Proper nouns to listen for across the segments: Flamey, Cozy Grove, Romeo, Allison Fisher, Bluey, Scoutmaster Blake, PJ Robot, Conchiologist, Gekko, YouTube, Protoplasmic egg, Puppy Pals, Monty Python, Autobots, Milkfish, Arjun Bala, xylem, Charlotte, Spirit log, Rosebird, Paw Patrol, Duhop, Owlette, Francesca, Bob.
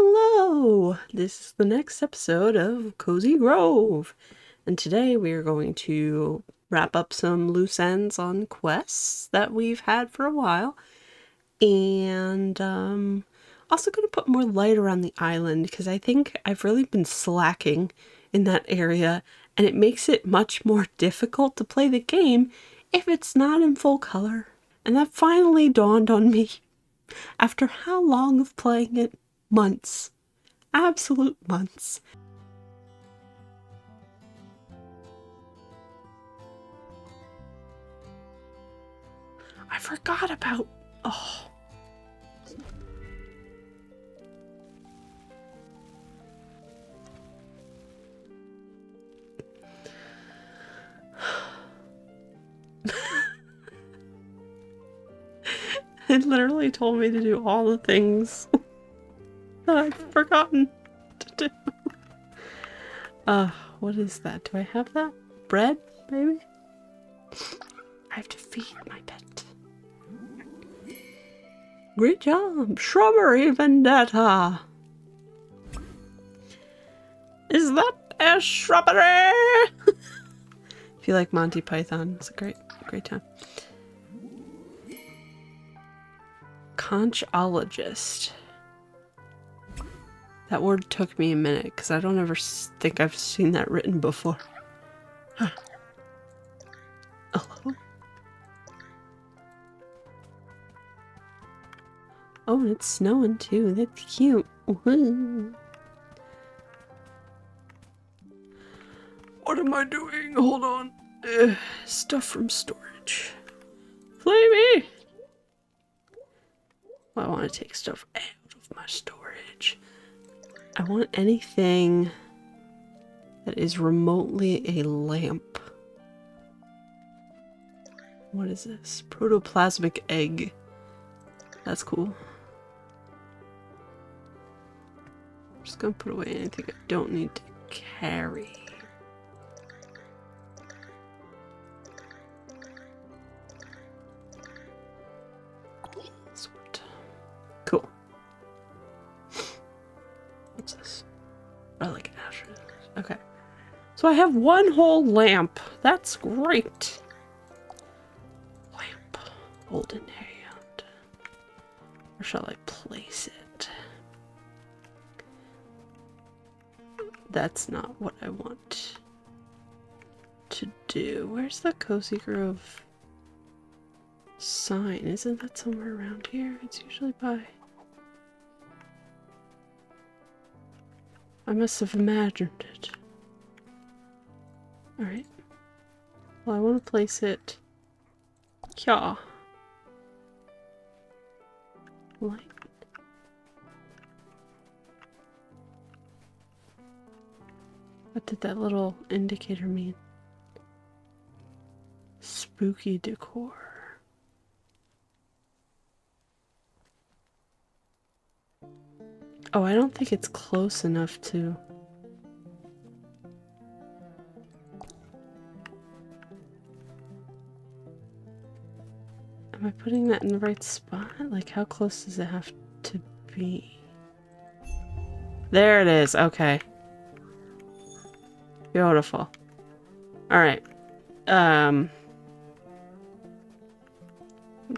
Hello! This is the next episode of Cozy Grove, and today we are going to wrap up some loose ends on quests that we've had for a while, and also going to put more light around the island because I think I've really been slacking in that area, and it makes it much more difficult to play the game if it's not in full color. And that finally dawned on me. After how long of playing it? Months. Absolute months. I forgot about... Oh. It literally told me to do all the things that I've forgotten to do. What is that? Do I have that? Bread, maybe? I have to feed my pet. Great job! Shrubbery Vendetta! Is that a shrubbery? If you like Monty Python, it's a great time. Conchiologist. That word took me a minute because I don't ever think I've seen that written before. Huh. Hello? Oh, and it's snowing too. That's cute. Woo-hoo. What am I doing? Hold on. Stuff from storage. Flamey! I want to take stuff out of my storage. I want anything that is remotely a lamp. What is this? Protoplasmic egg. That's cool. I'm just gonna put away anything I don't need to carry. So I have one whole lamp. That's great. Lamp. Hold in hand. Where shall I place it? That's not what I want to do. Where's the Cozy Grove sign? Isn't that somewhere around here? It's usually by... I must have imagined it. Alright. Well, I want to place it here. Light. What did that little indicator mean? Spooky decor. Oh, I don't think it's close enough to... Am I putting that in the right spot? Like, how close does it have to be? There it is. Okay. Beautiful. Alright. I'll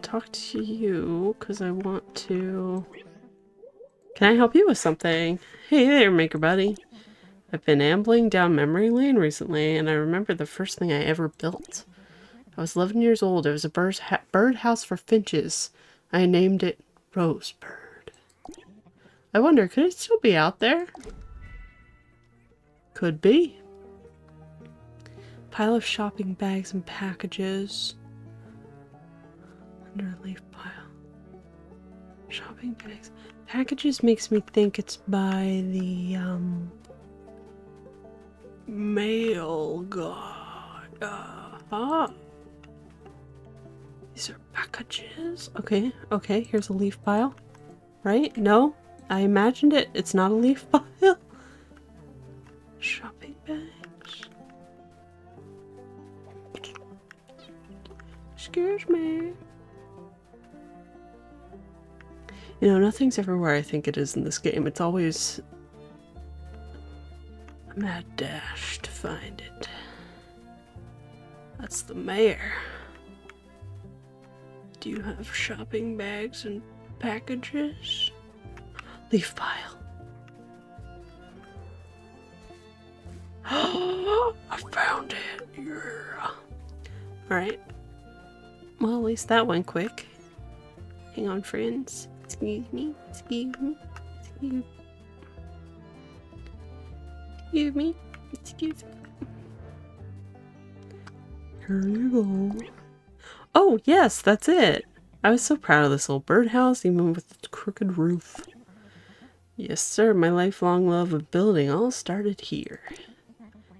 talk to you because I want to... Can I help you with something? Hey there, Maker Buddy. I've been ambling down memory lane recently, and I remember the first thing I ever built. I was 11 years old. It was a birdhouse for finches. I named it Rosebird. I wonder, could it still be out there? Could be. Pile of shopping bags and packages. Under a leaf pile. Shopping bags. Packages makes me think it's by the, mail god. Ah. These are packages. Okay, okay, here's a leaf pile. Right? No? I imagined it. It's not a leaf pile. Shopping bags. Excuse me. You know, nothing's ever where I think it is in this game. It's always... I'm gonna dash to find it. That's the mayor. Do you have shopping bags and packages? Leaf pile. Oh, I found it. Yeah. Alright. Well, at least that went quick. Hang on, friends. Excuse me. Excuse me. Excuse me. Excuse me. Excuse me. Here you go. Oh, yes, that's it. I was so proud of this little birdhouse, even with its crooked roof. Yes, sir, my lifelong love of building all started here.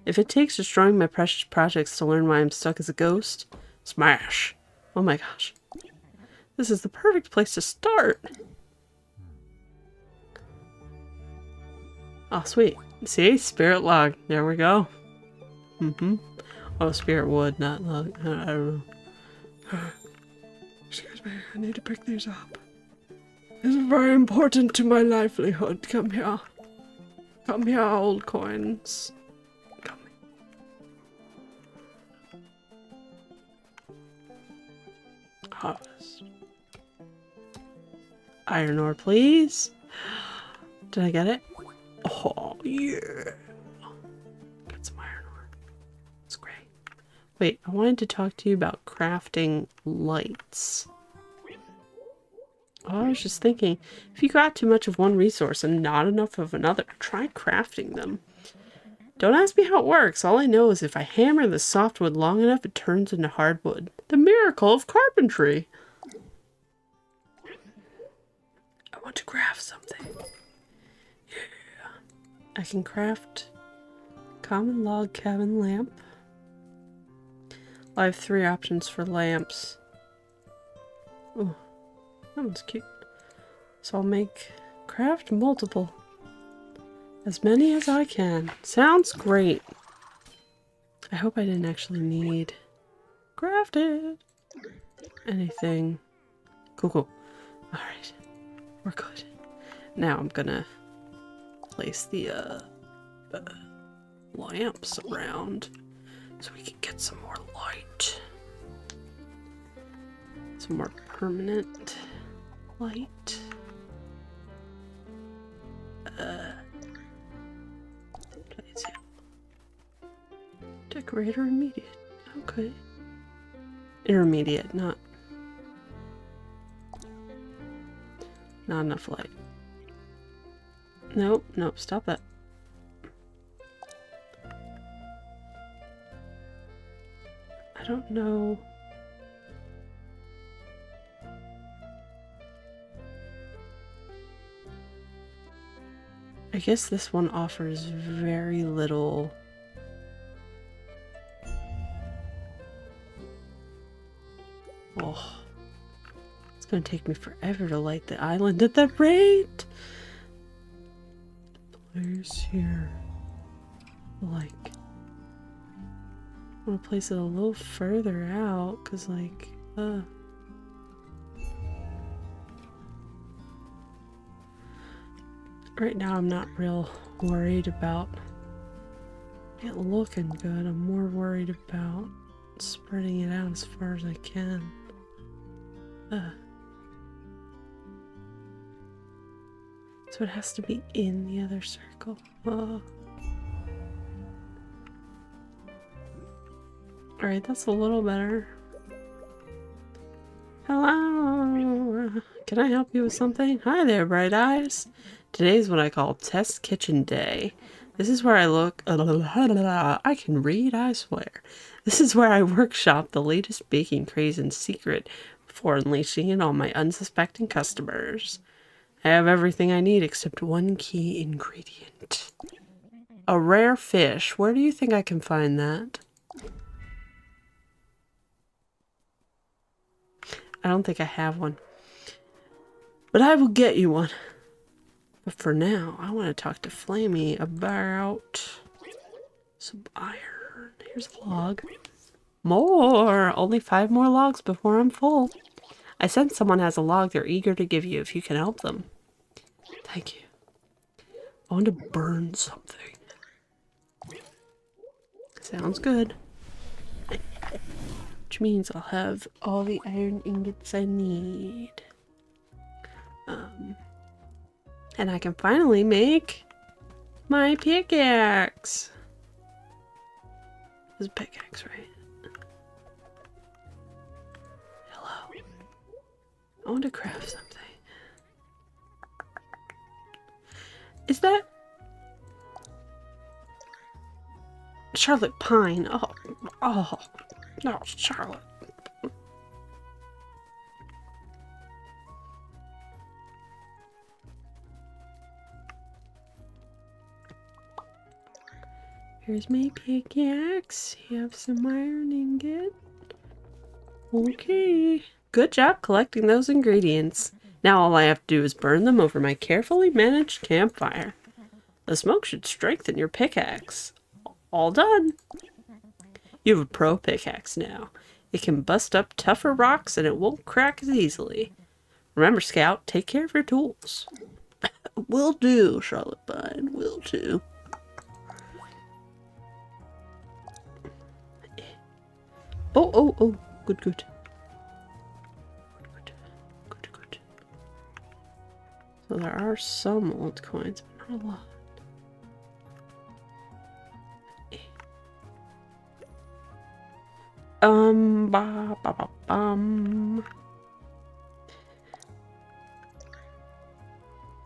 If it takes destroying my precious projects to learn why I'm stuck as a ghost, smash! Oh my gosh. This is the perfect place to start! Oh, sweet. See? Spirit log. There we go. Mm-hmm. Oh, spirit wood, not log. I don't know. Excuse me, I need to pick these up. This is very important to my livelihood. Come here. Come here, old coins. Come. Harvest. Iron ore, please. Did I get it? Oh, yeah. Get some iron ore. It's great. Wait, I wanted to talk to you about crafting lights. Oh, I was just thinking, if you got too much of one resource and not enough of another, try crafting them. Don't ask me how it works. All I know is if I hammer the softwood long enough, it turns into hardwood. The miracle of carpentry. I want to craft something. Yeah. I can craft common log cabin lamp. I have 3 options for lamps. Oh, that one's cute. So I'll make craft multiple. As many as I can. Sounds great. I hope I didn't actually need crafted anything. Cool, cool. Alright. We're good. Now I'm gonna place the lamps around. So we can get some more light. Some more permanent light. Decorator immediate. Okay. Intermediate, not enough light. Nope, nope, stop that. I don't know. I guess this one offers very little . Oh, it's gonna take me forever to light the island at that rate. Place here like I'm gonna place it a little further out, cause like, right now I'm not real worried about it looking good. I'm more worried about spreading it out as far as I can. So it has to be in the other circle. Alright, that's a little better. Hello! Can I help you with something? Hi there, bright eyes! Today's what I call Test Kitchen Day. This is where I look... I can read, I swear. This is where I workshop the latest baking craze in secret before unleashing it on my unsuspecting customers. I have everything I need except one key ingredient. A rare fish. Where do you think I can find that? I don't think I have one. But I will get you one. But for now, I want to talk to Flamey about some iron. Here's a log. More! Only 5 more logs before I'm full. I sense someone has a log they're eager to give you if you can help them. Thank you. I want to burn something. Sounds good. Which means I'll have all the iron ingots I need. And I can finally make my pickaxe. This is a pickaxe, right? Hello. I want to craft something. Is that Charlotte Pine? Oh, no, Charlotte. Here's my pickaxe. You have some iron ingot. Okay. Good job collecting those ingredients. Now all I have to do is burn them over my carefully managed campfire. The smoke should strengthen your pickaxe. All done. You have a pro pickaxe now. It can bust up tougher rocks and it won't crack as easily. Remember, Scout, take care of your tools. Will do, Charlotte Bud. Will do. Oh, good. Good. So there are some old coins, but not a lot.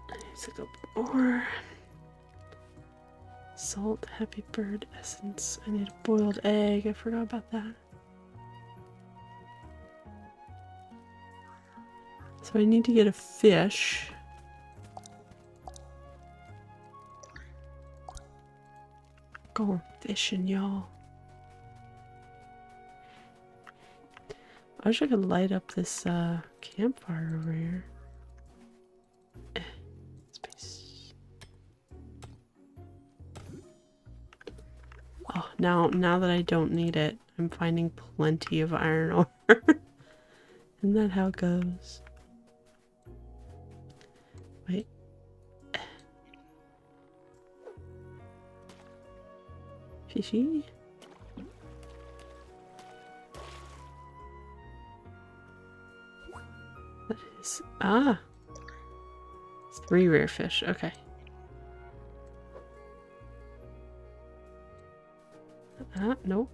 I need to go more. Salt, happy bird essence. I need a boiled egg. I forgot about that. So I need to get a fish. Going fishing, y'all. I wish I could light up this campfire over here. Space. Oh, now that I don't need it, I'm finding plenty of iron ore. Isn't that how it goes? Wait. Fishy? That is... Ah! It's 3 rare fish. Okay. Ah, no.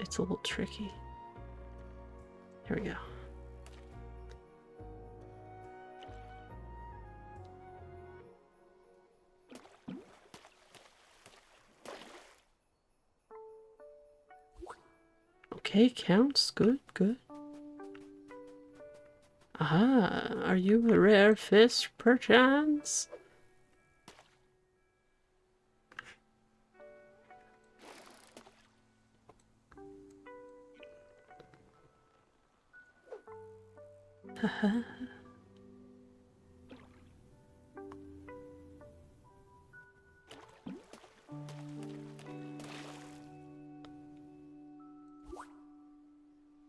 It's a little tricky. Here we go. Okay, counts. Good. Aha, are you a rare fish, perchance? Haha.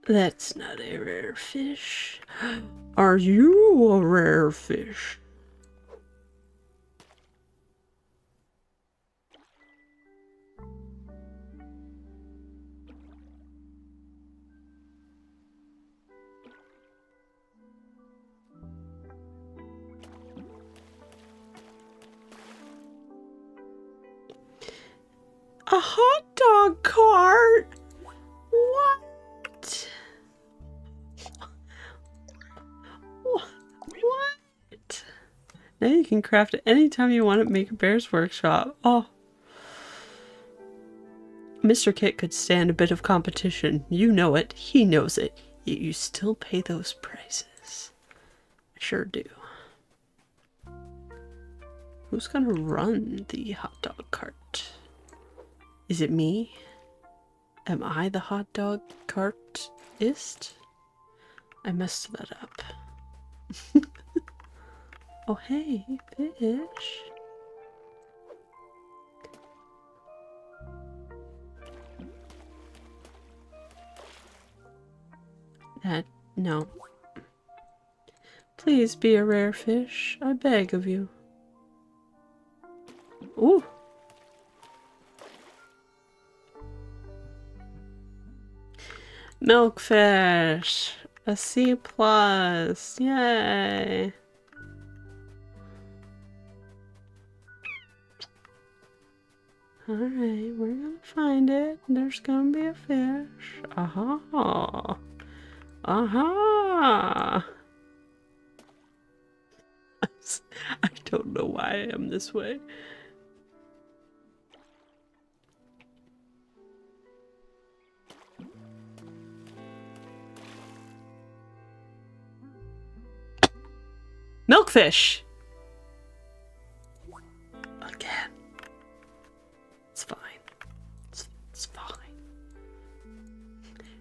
That's not a rare fish. Are you a rare fish? A hot dog cart? What? Now you can craft it anytime you want at Maker Bear's workshop. Oh. Mr. Kit could stand a bit of competition. You know it. He knows it. Yet you still pay those prices. I sure do. Who's gonna run the hot dog cart? Is it me? Am I the hot dog cartist? I messed that up. Oh, hey, fish. That, no. Please be a rare fish, I beg of you. Ooh! Milkfish! A C+! Yay! Alright, we're gonna find it. There's gonna be a fish. Aha! Uh-huh. Aha! Uh-huh. I don't know why I am this way. Milkfish! Again. It's fine. It's fine.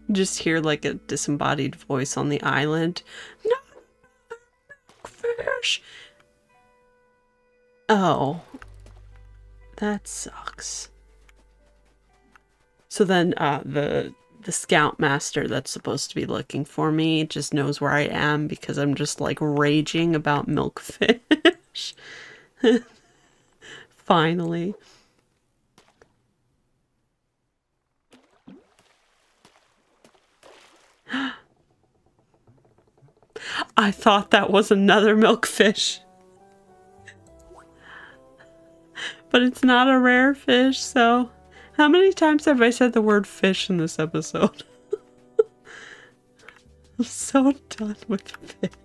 You just hear like a disembodied voice on the island. No! Milkfish! Oh, that sucks. So then the scoutmaster that's supposed to be looking for me just knows where I am because I'm just like raging about milkfish. Finally. I thought that was another milkfish. But it's not a rare fish, so... How many times have I said the word fish in this episode? I'm so done with fish.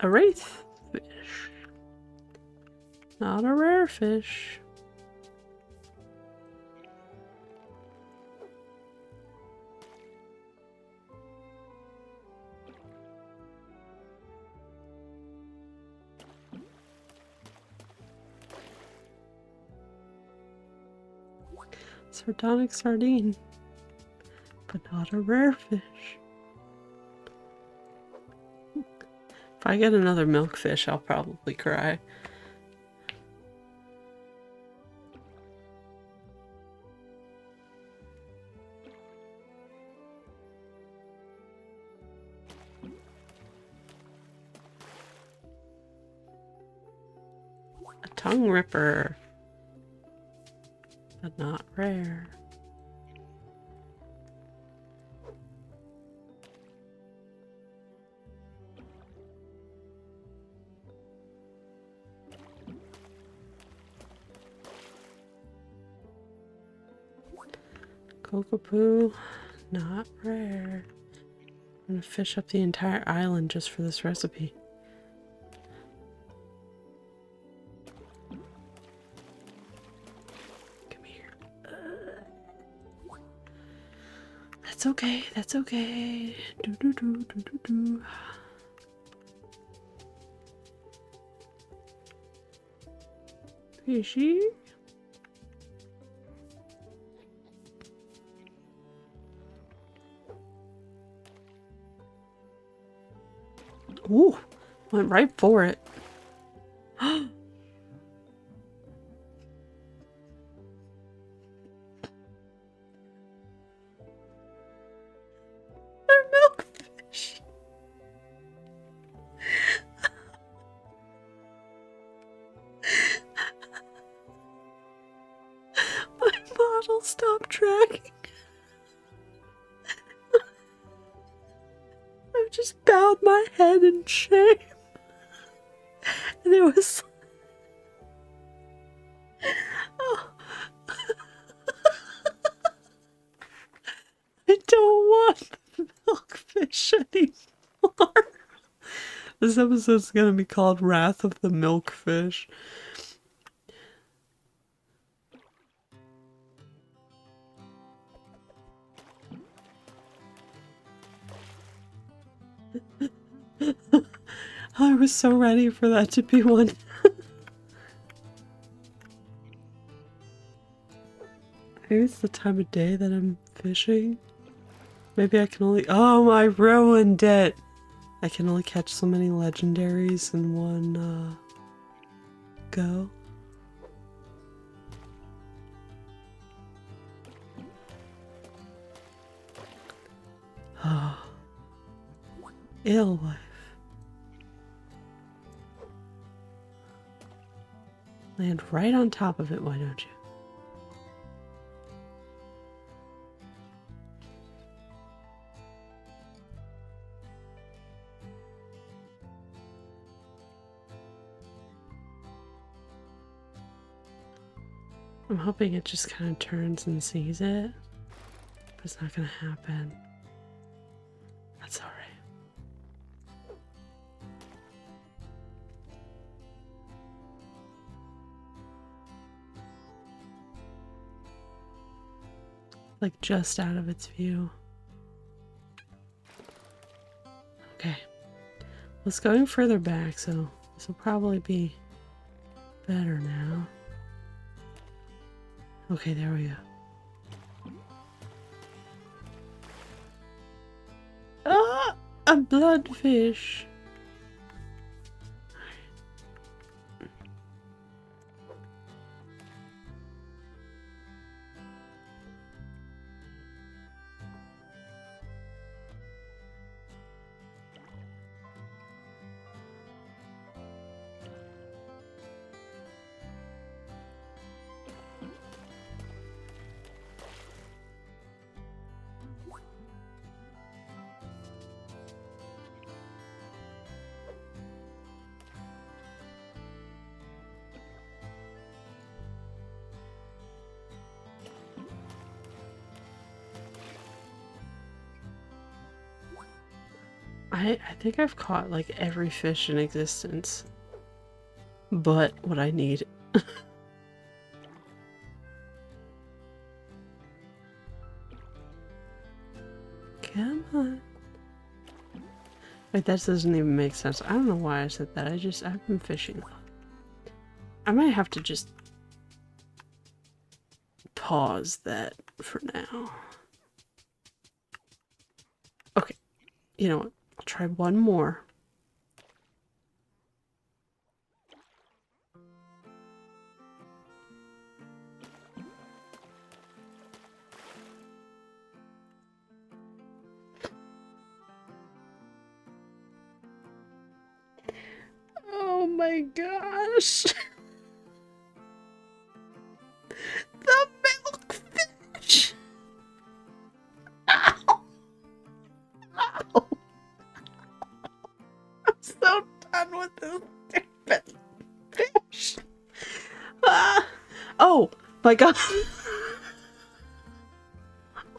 A wraith fish. Not a rare fish. Sardonic sardine. But not a rare fish. If I get another milkfish, I'll probably cry. A tongue ripper, but not rare. Cockapoo, not rare. I'm gonna fish up the entire island just for this recipe. Come here. That's okay, that's okay. Do do do do do do. Fishy. Ooh, went right for it. They're milkfish. My model stopped tracking. I just bowed my head in shame, and it was. Oh. I don't want the milkfish anymore. This episode's gonna be called "Wrath of the Milkfish." I was so ready for that to be one. Maybe it's the time of day that I'm Fishing? Maybe I can only... Oh, I ruined it! I can only catch so many legendaries in one, go. Oh. Ill life. Land right on top of it, why don't you? I'm hoping it just kind of turns and sees it, but it's not gonna happen. That's all right. Like just out of its view. Okay, well, it's going further back, so this will probably be better now. Okay, there we go. Ah! A bloodfish! Alright. I think I've caught like every fish in existence, but what I need. Come on. Wait, that doesn't even make sense. I don't know why I said that. I've been fishing. I might have to just pause that for now. Okay. You know what? I'll try one more. Oh my gosh. The milkfish. Ow. Ow. So done with this stupid fish. Ah. Oh my god.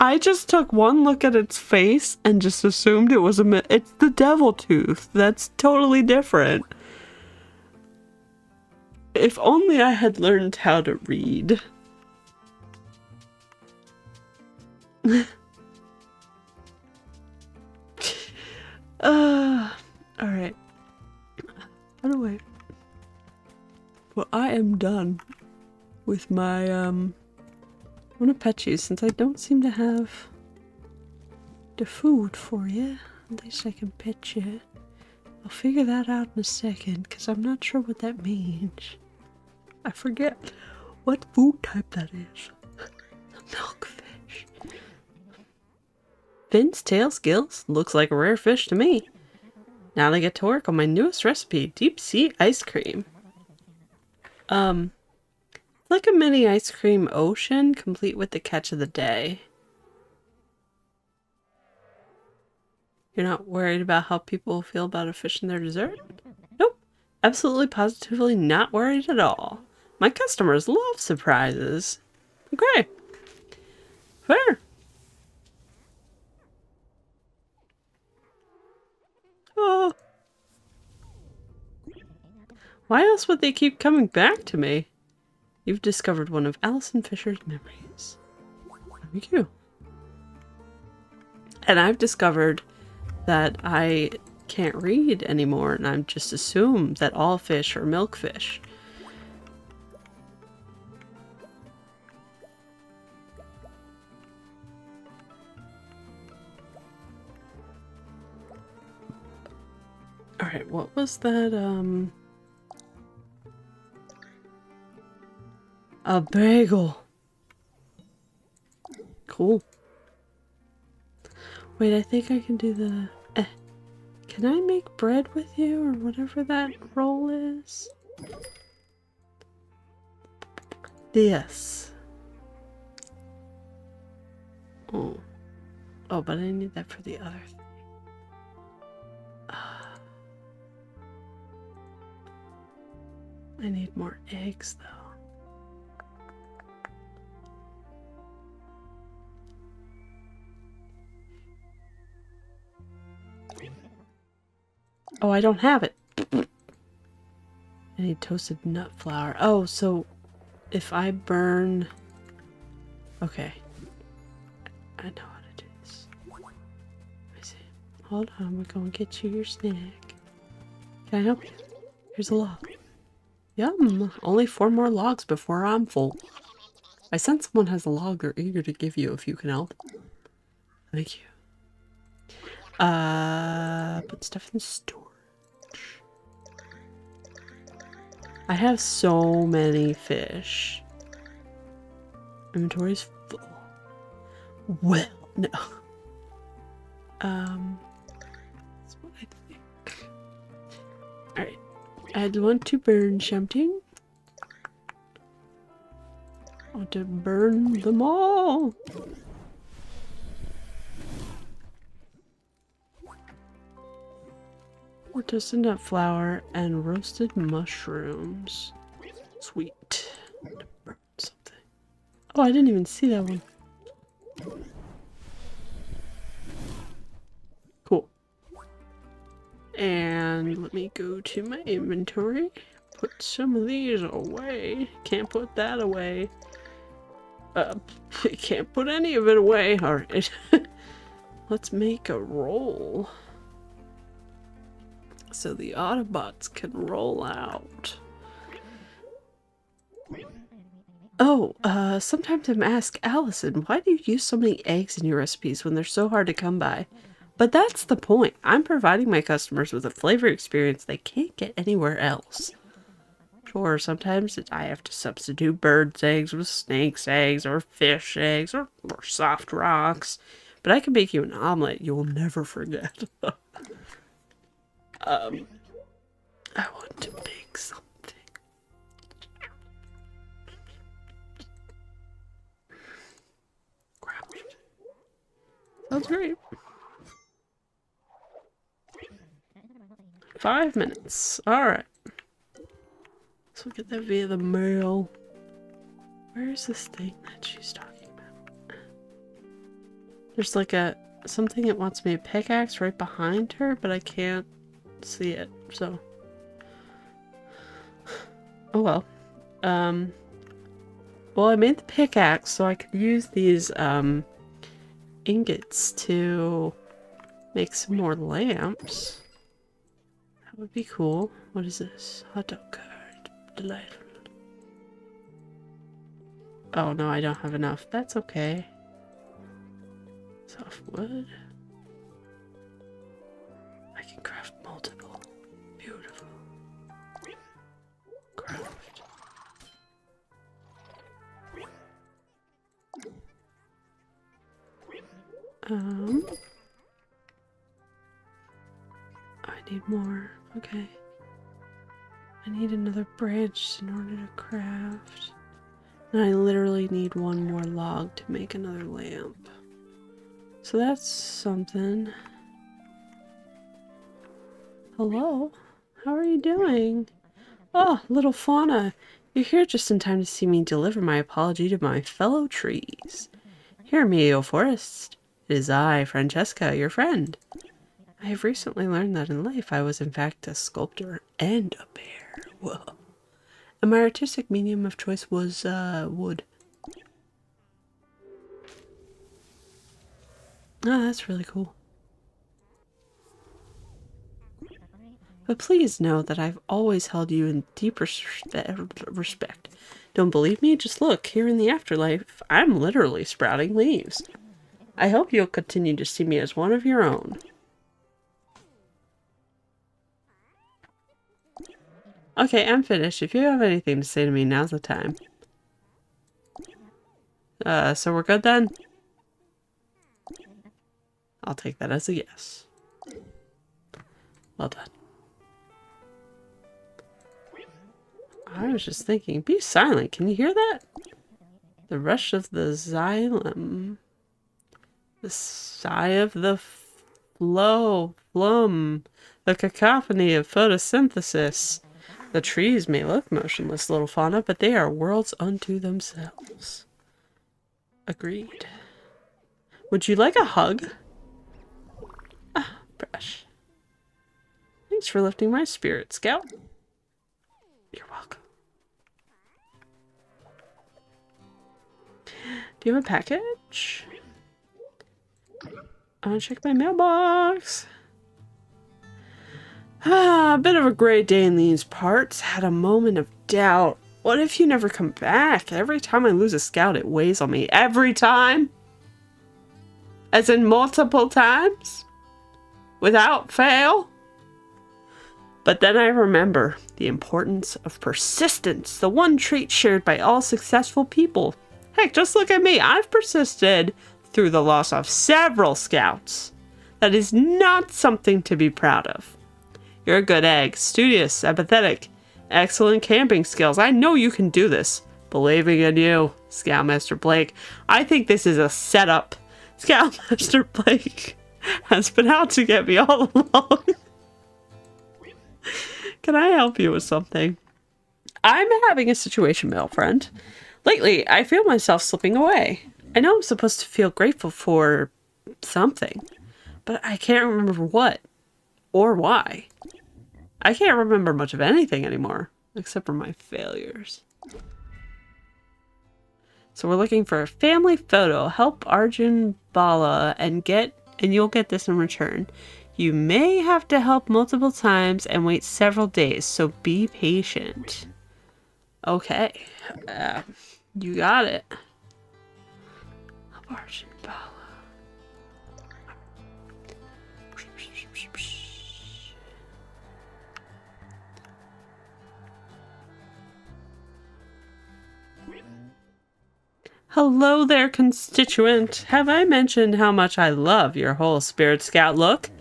I just took one look at its face and just assumed it was it's the devil tooth. That's totally different. If only I had learned how to read. All right. Anyway, well, I am done with my, I want to pet you since I don't seem to have the food for you. At least I can pet you. I'll figure that out in a second because I'm not sure what that means. I forget what food type that is. Milkfish. Fins, tail, gills. Looks like a rare fish to me. Now I get to work on my newest recipe, deep sea ice cream. Like a mini ice cream ocean, complete with the catch of the day. You're not worried about how people feel about a fish in their dessert? Nope, absolutely positively not worried at all. My customers love surprises. Okay, fair. Oh. Why else would they keep coming back to me? You've discovered one of Allison Fisher's memories. Thank you. And I've discovered that I can't read anymore, and I'm just assume that all fish are milkfish. Alright, what was that, a bagel. Cool. Wait, I think I can do the... Can I make bread with you or whatever that roll is? Yes. Oh. Oh, but I need that for the other thing. I need more eggs, though. Oh, I don't have it. I need toasted nut flour. Oh, so if I burn... Okay. I know how to do this. I see. Hold on, we're going to get you your snack. Can I help you? Here's a log. Yum! Only 4 more logs before I'm full. I sense someone has a log they're eager to give you if you can help. Thank you. Put stuff in storage. I have so many fish. Inventory's full. Well, no. That's what I think. Alright. I'd want to burn something. I want to burn them all. We're toasted nut flour and roasted mushrooms. Sweet. Burn something. Oh, I didn't even see that one. And let me go to my inventory, put some of these away. Can't put that away. Can't put any of it away. Alright. Let's make a roll. So the Autobots can roll out. Oh, sometimes I'm asked, Allison, why do you use so many eggs in your recipes when they're so hard to come by? But that's the point. I'm providing my customers with a flavor experience they can't get anywhere else. Sure, sometimes I have to substitute birds' eggs with snakes' eggs or fish eggs or soft rocks. But I can make you an omelet you'll never forget. I want to make something. Crap. Sounds great. 5 minutes. Alright. So we'll get that via the mail. Where is this thing that she's talking about? There's like a something that wants me to pickaxe right behind her, but I can't see it, so. Oh well. Well, I made the pickaxe so I could use these ingots to make some more lamps. Would be cool. What is this? Hot dog card. Delightful. Oh no, I don't have enough. That's okay. Softwood. I can craft multiple. Beautiful. Craft. I need more. Okay. I need another branch in order to craft. And I literally need one more log to make another lamp. So that's something. Hello? How are you doing? Oh, little fauna. You're here just in time to see me deliver my apology to my fellow trees. Hear me, O forest. It is I, Francesca, your friend. I have recently learned that in life I was in fact a sculptor and a bear. Whoa. And my artistic medium of choice was, wood. Oh, that's really cool. But please know that I've always held you in deep respect. Don't believe me? Just look. Here in the afterlife, I'm literally sprouting leaves. I hope you'll continue to see me as one of your own. Okay, I'm finished. If you have anything to say to me, now's the time. So we're good then? I'll take that as a yes. Well done. I was just thinking, be silent. Can you hear that? The rush of the xylem. The sigh of the flum. The cacophony of photosynthesis. The trees may look motionless, little fauna, but they are worlds unto themselves. Agreed. Would you like a hug? Ah, brush. Thanks for lifting my spirit, Scout. You're welcome. Do you have a package? I'm gonna check my mailbox. Ah, a bit of a gray day in these parts. Had a moment of doubt. What if you never come back? Every time I lose a scout, it weighs on me. Every time? As in multiple times? Without fail? But then I remember the importance of persistence, the one trait shared by all successful people. Heck, just look at me. I've persisted through the loss of several scouts. That is not something to be proud of. You're a good egg, studious, empathetic, excellent camping skills. I know you can do this. Believing in you, Scoutmaster Blake. I think this is a setup. Scoutmaster Blake has been out to get me all along. Can I help you with something? I'm having a situation, male friend. Lately, I feel myself slipping away. I know I'm supposed to feel grateful for something, but I can't remember what or why. I can't remember much of anything anymore, except for my failures. So we're looking for a family photo. Help Arjun Bala and you'll get this in return. You may have to help multiple times and wait several days, so be patient. Okay, you got it. Help Arjun Bala. Hello there, constituent. Have I mentioned how much I love your whole Spirit Scout look?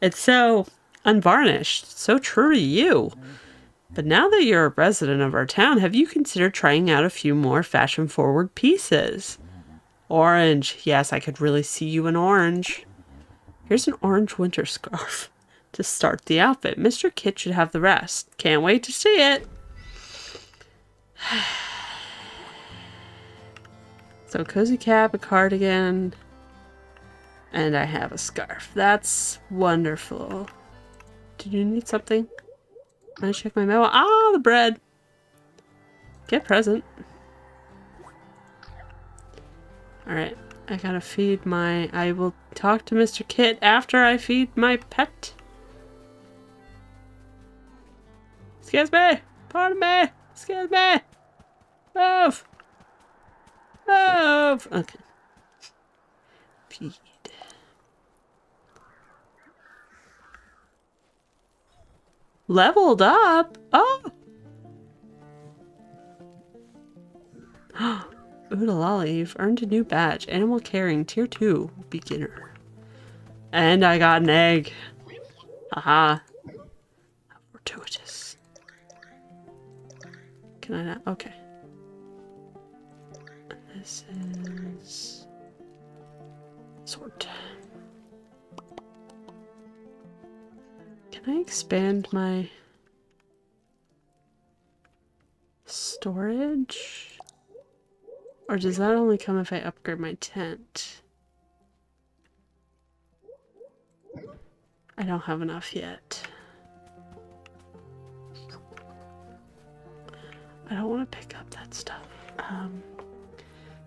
It's so unvarnished, so true to you. But now that you're a resident of our town, have you considered trying out a few more fashion-forward pieces? Orange. Yes, I could really see you in orange. Here's an orange winter scarf to start the outfit. Mr. Kit should have the rest. Can't wait to see it. So, cozy cap, a cardigan, and I have a scarf. That's wonderful. Did you need something? I check my mail. Ah, the bread. Get present. Alright, I gotta feed my... I will talk to Mr. Kit after I feed my pet. Excuse me! Pardon me! Excuse me! Move! Oh, okay. Feed. Leveled up. Oh. Oodalali, you've earned a new badge. Animal carrying tier 2 beginner. And I got an egg. Aha. How fortuitous. Can I not? Okay. This is sort. Can I expand my storage? Or does that only come if I upgrade my tent? I don't have enough yet. I don't want to pick up that stuff.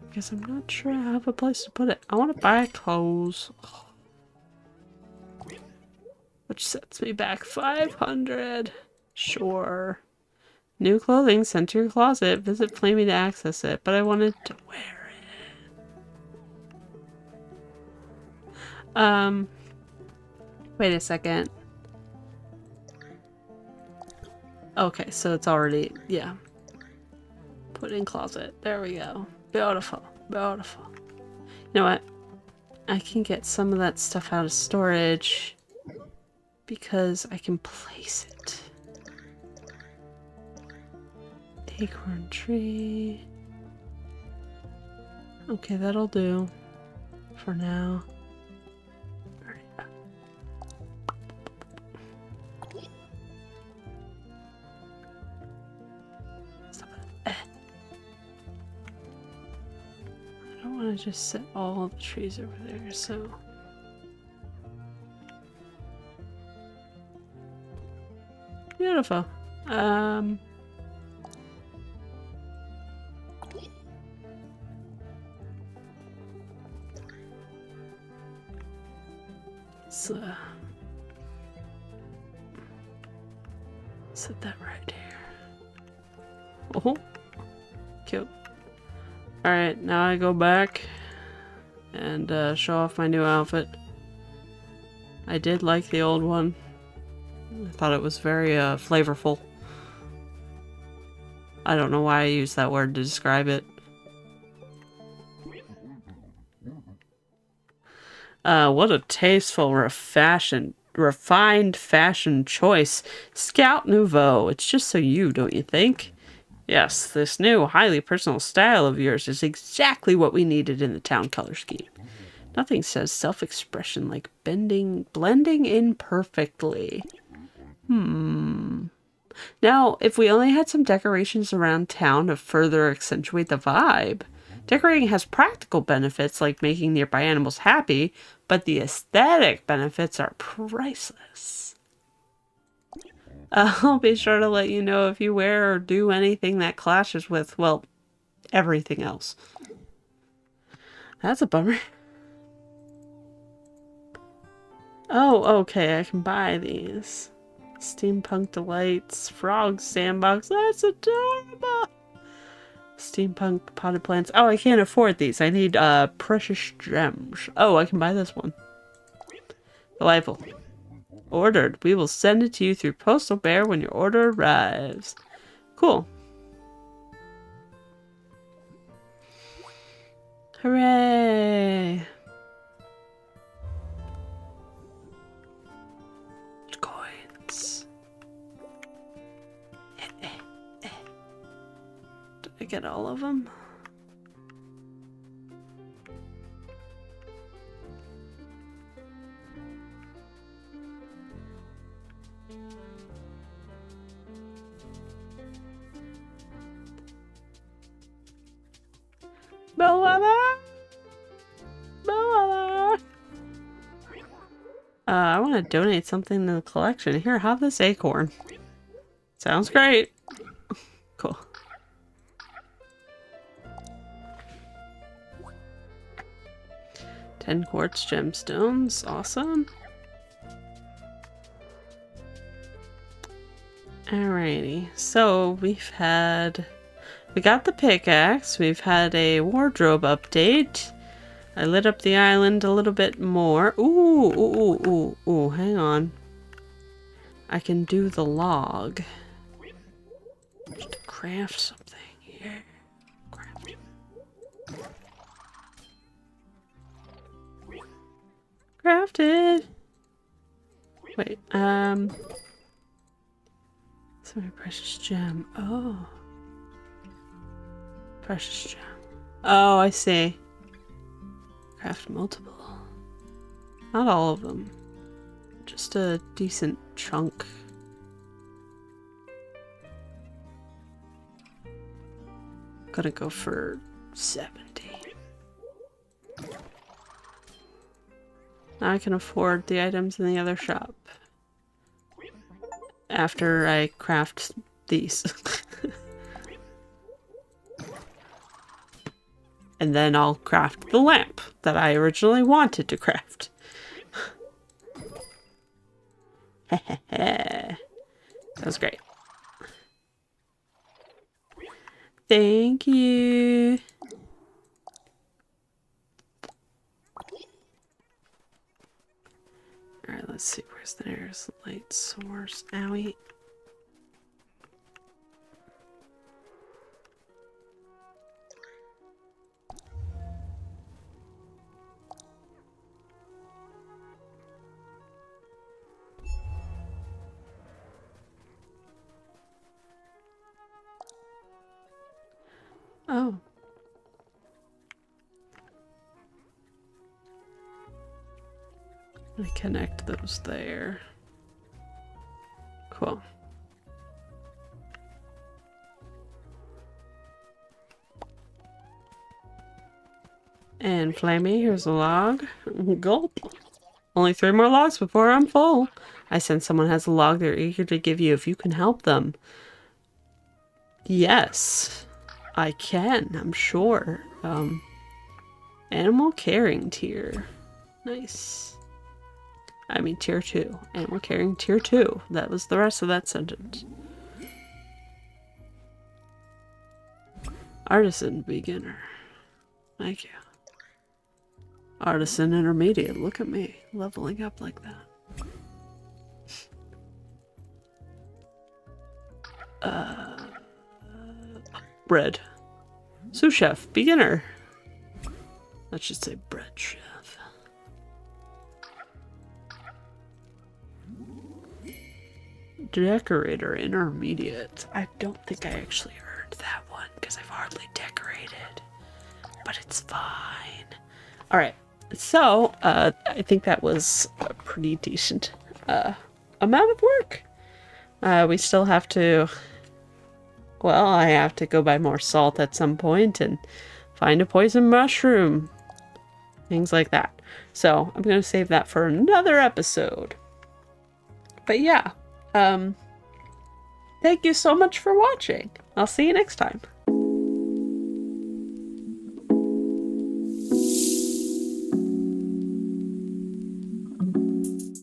Because I'm not sure I have a place to put it. I want to buy clothes. Oh. Which sets me back 500. Sure. New clothing sent to your closet. Visit Flamey to access it. But I wanted to wear it. Wait a second. Okay, so it's already, yeah. Put in closet. There we go. Beautiful. Beautiful. You know what? I can get some of that stuff out of storage because I can place it. Acorn tree. Okay, that'll do for now. Just set all the trees over there, so beautiful. So set that right here. Oh, cute. Alright, now I go back and show off my new outfit. I did like the old one. I thought it was very flavorful. I don't know why I use that word to describe it. What a tasteful, refined fashion choice. Scout Nouveau. It's just so you, don't you think? Yes, this new, highly personal style of yours is exactly what we needed in the town color scheme. Nothing says self-expression like blending in perfectly. Now, if we only had some decorations around town to further accentuate the vibe. Decorating has practical benefits like making nearby animals happy, but the aesthetic benefits are priceless. I'll be sure to let you know if you wear or do anything that clashes with, well, everything else. That's a bummer. Oh, okay, I can buy these. Steampunk Delights, Frog Sandbox, that's adorable! Steampunk Potted Plants. Oh, I can't afford these. I need, Precious Gems. Oh, I can buy this one. Delightful. Ordered. We will send it to you through Postal Bear when your order arrives. Cool. Hooray! Coins. Did I get all of them? I want to donate something to the collection. Here, have this acorn. Sounds great. Cool. Ten quartz gemstones. Awesome. Alrighty. So we've had... We got the pickaxe, we've had a wardrobe update. I lit up the island a little bit more. Ooh, ooh, ooh, ooh, ooh, hang on. I can do the log. Just to craft something here. Craft. Crafted! Wait, so my precious gem. Oh. Precious gem. Oh, I see. Craft multiple. Not all of them. Just a decent chunk. Gonna go for 70. Now I can afford the items in the other shop. After I craft these. And then I'll craft the lamp that I originally wanted to craft. That was great. Thank you. Alright, let's see. Where's the nearest light source? Owie. Oh. I connect those there. Cool. And Flammy, here's a log. Gulp. Only 3 more logs before I'm full. I sense someone has a log they're eager to give you if you can help them. Yes, I can, I'm sure. Animal caring tier. Nice. I mean tier 2. Animal caring tier 2. That was the rest of that sentence. Artisan beginner. Thank you. Artisan intermediate. Look at me leveling up like that. Bread. Sous chef. Beginner. That should say bread chef. Decorator intermediate. I don't think I actually earned that one because I've hardly decorated. But it's fine. Alright. So, I think that was a pretty decent amount of work. We still have to, well, I have to go buy more salt at some point and find a poison mushroom. Things like that. So, I'm going to save that for another episode. But yeah, thank you so much for watching. I'll see you next time.